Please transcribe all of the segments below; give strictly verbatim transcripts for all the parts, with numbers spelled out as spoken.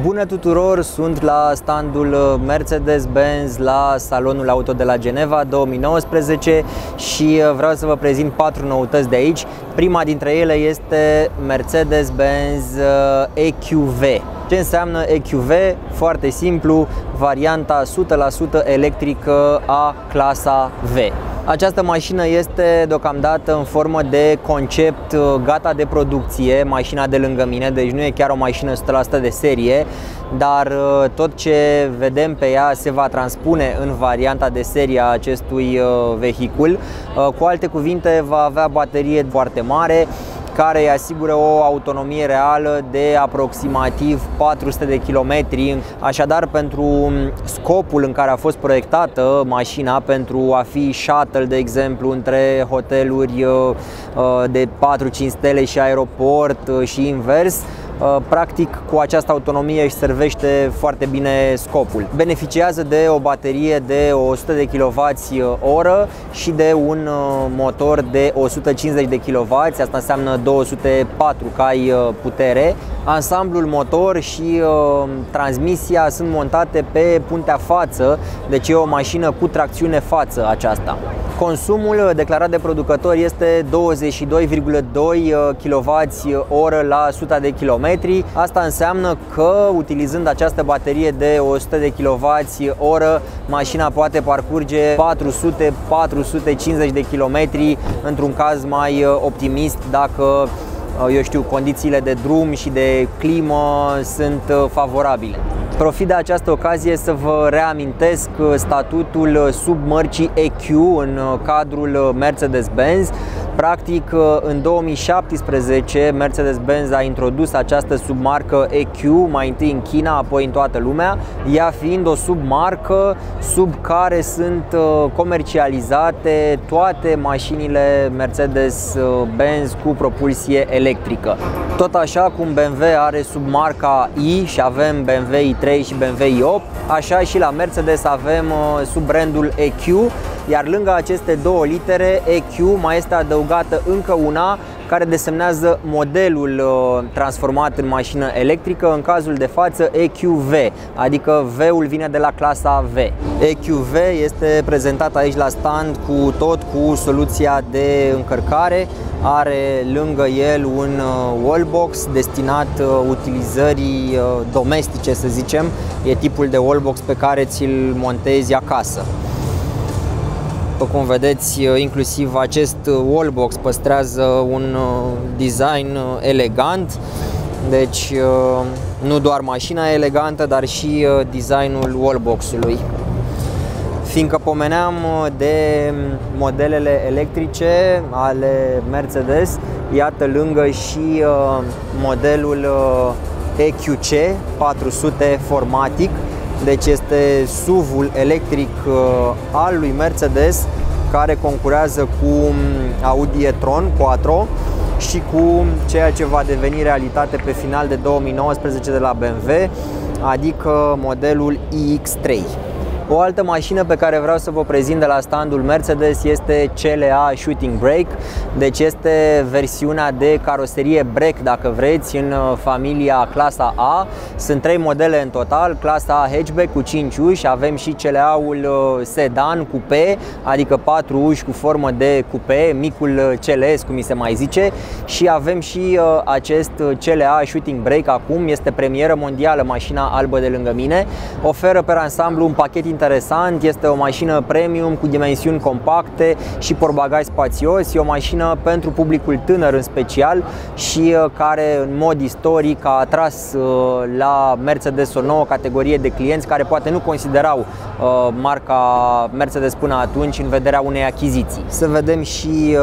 Bună tuturor, sunt la standul Mercedes-Benz la salonul auto de la Geneva două mii nouăsprezece și vreau să vă prezint patru noutăți de aici. Prima dintre ele este Mercedes-Benz E Q V. Ce înseamnă E Q V? Foarte simplu, varianta o sută la sută electrică a clasa V. Această mașină este deocamdată în formă de concept gata de producție, mașina de lângă mine, deci nu e chiar o mașină o sută la sută de serie, dar tot ce vedem pe ea se va transpune în varianta de serie a acestui vehicul. Cu alte cuvinte, va avea baterie foarte mare, care îi asigură o autonomie reală de aproximativ patru sute de kilometri. Așadar, pentru scopul în care a fost proiectată mașina, pentru a fi shuttle, de exemplu, între hoteluri de patru-cinci stele și aeroport și invers, practic cu această autonomie își servește foarte bine scopul. Beneficiază de o baterie de o sută de kilowați oră și de un motor de o sută cincizeci de kilowați, asta înseamnă două sute patru cai putere. Ansamblul motor și uh, transmisia sunt montate pe puntea față, deci e o mașină cu tracțiune față aceasta. Consumul declarat de producător este douăzeci și doi virgulă doi kilowați oră la o sută de kilometri. Asta înseamnă că, utilizând această baterie de o sută de kilowați oră, mașina poate parcurge patru sute - patru sute cincizeci de kilometri, într-un caz mai optimist, dacă, eu știu, condițiile de drum și de climă sunt favorabile. Profit de această ocazie să vă reamintesc statutul submărcii E Q în cadrul Mercedes-Benz. Practic, în două mii șaptesprezece, Mercedes-Benz a introdus această submarcă E Q, mai întâi în China, apoi în toată lumea, ea fiind o submarcă sub care sunt comercializate toate mașinile Mercedes-Benz cu propulsie electrică. Tot așa cum B M W are submarca I și avem B M W i trei și B M W i opt, așa și la Mercedes avem sub brandul E Q, iar lângă aceste două litere E Q mai este adăugată încă una care desemnează modelul transformat în mașină electrică, în cazul de față E Q V, adică V-ul vine de la clasa V. E Q V este prezentat aici la stand cu tot cu soluția de încărcare, are lângă el un wallbox destinat utilizării domestice, să zicem, e tipul de wallbox pe care ți-l montezi acasă. După cum vedeți, inclusiv acest wallbox păstrează un design elegant, deci nu doar mașina e elegantă, dar și designul wallbox-ului. Fiindcă pomeneam de modelele electrice ale Mercedes, iată lângă și modelul E Q C patru sute formatic. Deci este S U V-ul electric al lui Mercedes, care concurează cu Audi e-tron patru și cu ceea ce va deveni realitate pe final de două mii nouăsprezece de la B M W, adică modelul i X trei. O altă mașină pe care vreau să vă prezint de la standul Mercedes este C L A Shooting Brake, deci este versiunea de caroserie break, dacă vreți, în familia clasa A. Sunt trei modele în total, clasa hatchback cu cinci uși, avem și C L A-ul sedan coupe, adică patru uși cu formă de coupe, micul C L S, cum mi se mai zice, și avem și acest C L A Shooting Brake acum, este premieră mondială, mașina albă de lângă mine, oferă pe ansamblu un pachet interesant, este o mașină premium cu dimensiuni compacte și portbagaj spațios, e o mașină pentru publicul tânăr în special și care în mod istoric a atras la Mercedes o nouă categorie de clienți care poate nu considerau marca Mercedes până atunci în vederea unei achiziții. Să vedem și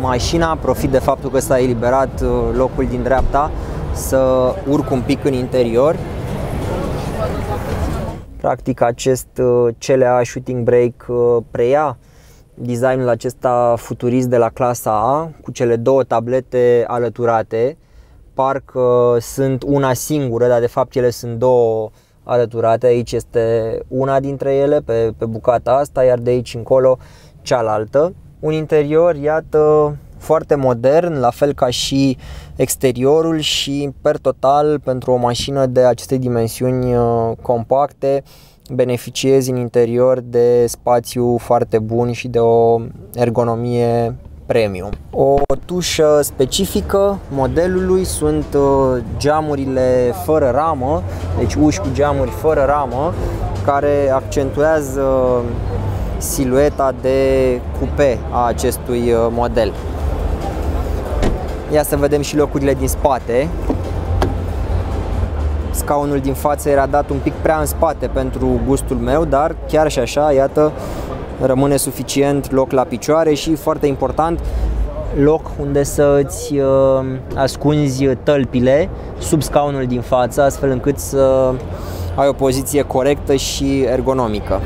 mașina, profit de faptul că s-a eliberat locul din dreapta să urc un pic în interior. Practic acest C L A Shooting Brake preia designul acesta futurist de la clasa A, cu cele două tablete alăturate, parcă sunt una singură, dar de fapt ele sunt două alăturate, aici este una dintre ele pe, pe bucata asta, iar de aici încolo cealaltă. Un interior, iată, foarte modern, la fel ca și exteriorul, și per total pentru o mașină de aceste dimensiuni compacte beneficiezi în interior de spațiu foarte bun și de o ergonomie premium. O tușă specifică modelului sunt geamurile fără ramă, deci uși cu geamuri fără ramă, care accentuează silueta de coupe a acestui model. Ia să vedem și locurile din spate. Scaunul din față era dat un pic prea în spate pentru gustul meu, dar chiar și așa, iată, rămâne suficient loc la picioare și, foarte important, loc unde să îți ascunzi tălpile sub scaunul din față, astfel încât să ai o poziție corectă și ergonomică.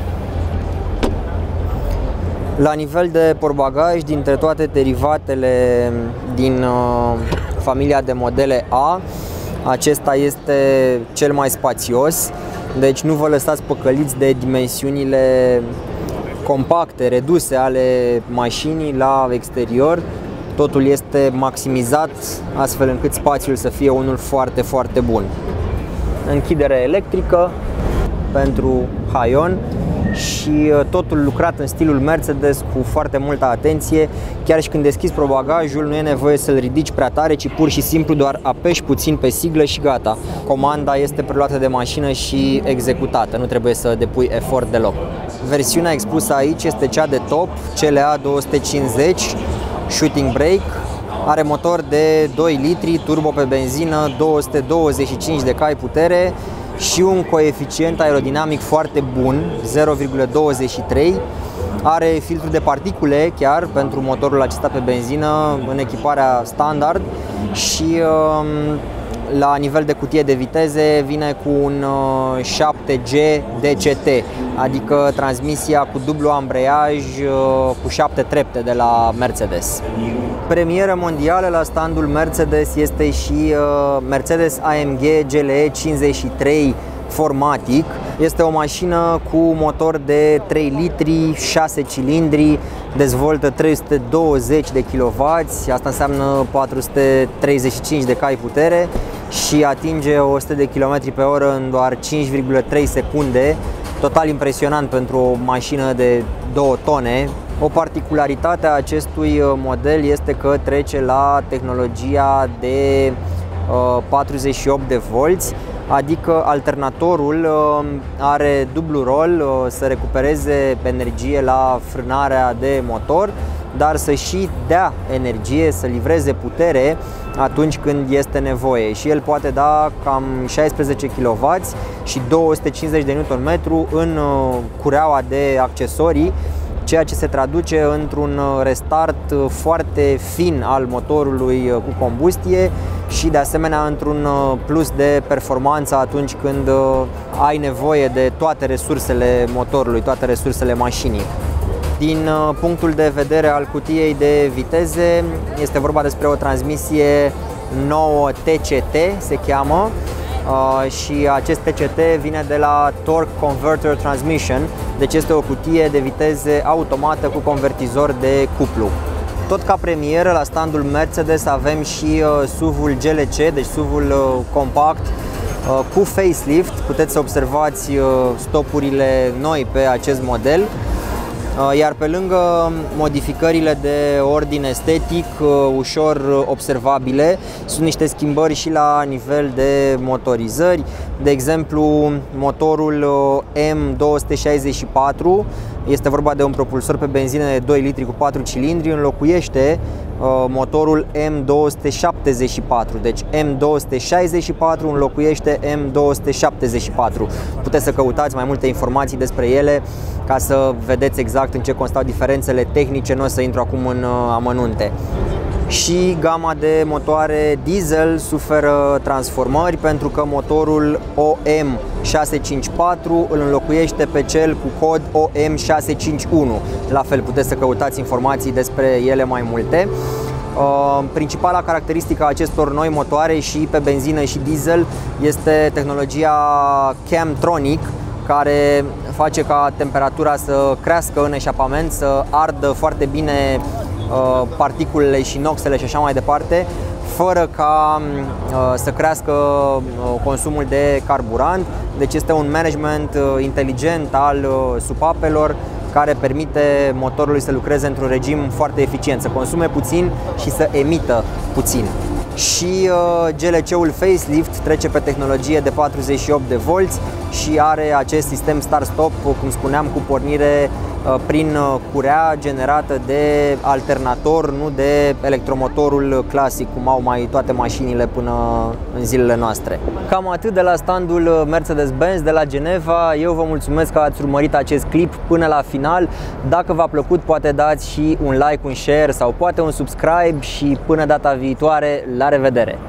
La nivel de portbagaj, dintre toate derivatele din familia de modele A, acesta este cel mai spațios, deci nu vă lăsați păcăliți de dimensiunile compacte, reduse ale mașinii la exterior. Totul este maximizat astfel încât spațiul să fie unul foarte, foarte bun. Închidere electrică pentru haion și totul lucrat în stilul Mercedes cu foarte multă atenție. Chiar și când deschizi probagajul nu e nevoie să-l ridici prea tare, ci pur și simplu doar apeși puțin pe siglă și gata. Comanda este preluată de mașină și executată, nu trebuie să depui efort deloc. Versiunea expusă aici este cea de top, C L A două sute cincizeci Shooting Brake. Are motor de doi litri, turbo pe benzină, două sute douăzeci și cinci de cai putere și un coeficient aerodinamic foarte bun, zero virgulă douăzeci și trei. Are filtru de particule chiar pentru motorul acesta pe benzină în echiparea standard și la nivel de cutie de viteze vine cu un șapte G D C T, adică transmisia cu dublu ambreiaj cu șapte trepte de la Mercedes. Premieră mondială la standul Mercedes este și Mercedes A M G G L E cincizeci și trei formatic. Este o mașină cu motor de trei litri, șase cilindri, dezvoltă trei sute douăzeci de kilowati, asta înseamnă patru sute treizeci și cinci de cai putere și atinge o sută de kilometri pe oră în doar cinci virgulă trei secunde, total impresionant pentru o mașină de două tone. O particularitate a acestui model este că trece la tehnologia de patruzeci și opt de volți, adică alternatorul are dublu rol, să recupereze energie la frânarea de motor, dar să și dea energie, să livreze putere atunci când este nevoie. Și el poate da cam șaisprezece kilowati și două sute cincizeci de newton metri în cureaua de accesorii, ceea ce se traduce într-un restart foarte fin al motorului cu combustie și de asemenea într-un plus de performanță atunci când ai nevoie de toate resursele motorului, toate resursele mașinii. Din punctul de vedere al cutiei de viteze, este vorba despre o transmisie nouă T C T, se cheamă, și acest T C T vine de la Torque Converter Transmission, deci este o cutie de viteze automată cu convertizor de cuplu. Tot ca premieră la standul Mercedes avem și S U V-ul G L C, deci S U V-ul compact cu facelift. Puteți să observați stopurile noi pe acest model. Iar pe lângă modificările de ordin estetic, ușor observabile, sunt niște schimbări și la nivel de motorizări. De exemplu, motorul M două sute șaizeci și patru, este vorba de un propulsor pe benzină de doi litri cu patru cilindri, înlocuiește motorul M două sute șaptezeci și patru, deci M două sute șaizeci și patru înlocuiește M două sute șaptezeci și patru. Puteți să căutați mai multe informații despre ele ca să vedeți exact în ce constau diferențele tehnice, nu o să intru acum în amănunte. Și gama de motoare diesel suferă transformări pentru că motorul O M șase cinci patru îl înlocuiește pe cel cu cod O M șase cinci unu. La fel, puteți să căutați informații despre ele mai multe. Principala caracteristică a acestor noi motoare și pe benzină și diesel este tehnologia Camtronic, care face ca temperatura să crească în eșapament, să ardă foarte bine uh, particulele și noxele și așa mai departe, fără ca uh, să crească uh, consumul de carburant. Deci este un management uh, inteligent al uh, supapelor, care permite motorului să lucreze într-un regim foarte eficient, să consume puțin și să emită puțin. Și uh, G L C-ul facelift trece pe tehnologie de patruzeci și opt de volți și are acest sistem start-stop, cum spuneam, cu pornire uh, prin curea generată de alternator, nu de electromotorul clasic, cum au mai toate mașinile până în zilele noastre. Cam atât de la standul Mercedes-Benz de la Geneva. Eu vă mulțumesc că ați urmărit acest clip până la final. Dacă v-a plăcut, poate dați și un like, un share sau poate un subscribe și până data viitoare, la revedere!